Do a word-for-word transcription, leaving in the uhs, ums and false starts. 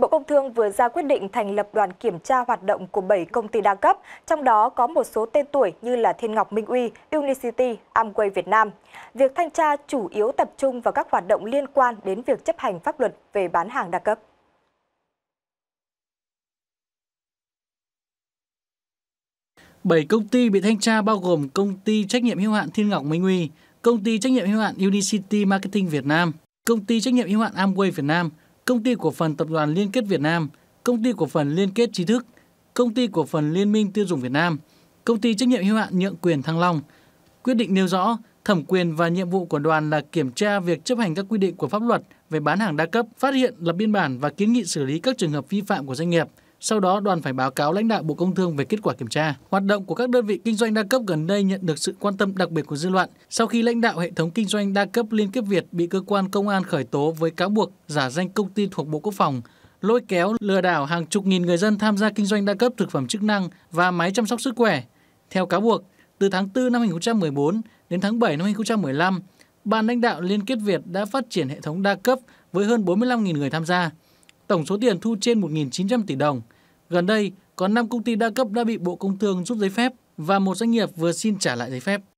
Bộ Công Thương vừa ra quyết định thành lập đoàn kiểm tra hoạt động của bảy công ty đa cấp, trong đó có một số tên tuổi như là Thiên Ngọc Minh Uy, UniCity, Amway Việt Nam. Việc thanh tra chủ yếu tập trung vào các hoạt động liên quan đến việc chấp hành pháp luật về bán hàng đa cấp. bảy công ty bị thanh tra bao gồm công ty trách nhiệm hữu hạn Thiên Ngọc Minh Uy, công ty trách nhiệm hữu hạn UniCity Marketing Việt Nam, công ty trách nhiệm hữu hạn Amway Việt Nam, công ty cổ phần Tập đoàn Liên kết Việt Nam, công ty cổ phần Liên kết Trí thức, công ty cổ phần Liên minh Tiêu dùng Việt Nam, công ty trách nhiệm hữu hạn Nhượng quyền Thăng Long. Quyết định nêu rõ thẩm quyền và nhiệm vụ của đoàn là kiểm tra việc chấp hành các quy định của pháp luật về bán hàng đa cấp, phát hiện, lập biên bản và kiến nghị xử lý các trường hợp vi phạm của doanh nghiệp. Sau đó, đoàn phải báo cáo lãnh đạo Bộ Công Thương về kết quả kiểm tra. Hoạt động của các đơn vị kinh doanh đa cấp gần đây nhận được sự quan tâm đặc biệt của dư luận sau khi lãnh đạo hệ thống kinh doanh đa cấp Liên kết Việt bị cơ quan công an khởi tố với cáo buộc giả danh công ty thuộc Bộ Quốc phòng, lôi kéo lừa đảo hàng chục nghìn người dân tham gia kinh doanh đa cấp thực phẩm chức năng và máy chăm sóc sức khỏe. Theo cáo buộc, từ tháng tư năm hai nghìn không trăm mười bốn đến tháng bảy năm hai nghìn không trăm mười lăm, ban lãnh đạo Liên kết Việt đã phát triển hệ thống đa cấp với hơn bốn mươi lăm nghìn người tham gia. Tổng số tiền thu trên một nghìn chín trăm tỷ đồng. Gần đây, có năm công ty đa cấp đã bị Bộ Công Thương rút giấy phép và một doanh nghiệp vừa xin trả lại giấy phép.